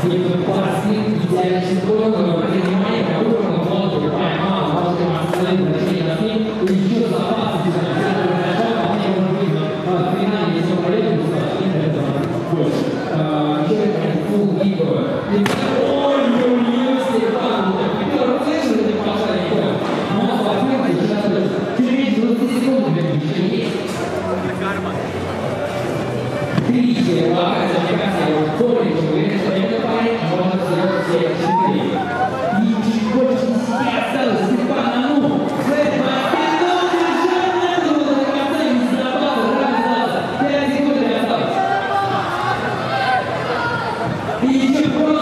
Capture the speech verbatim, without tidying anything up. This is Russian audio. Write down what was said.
И еще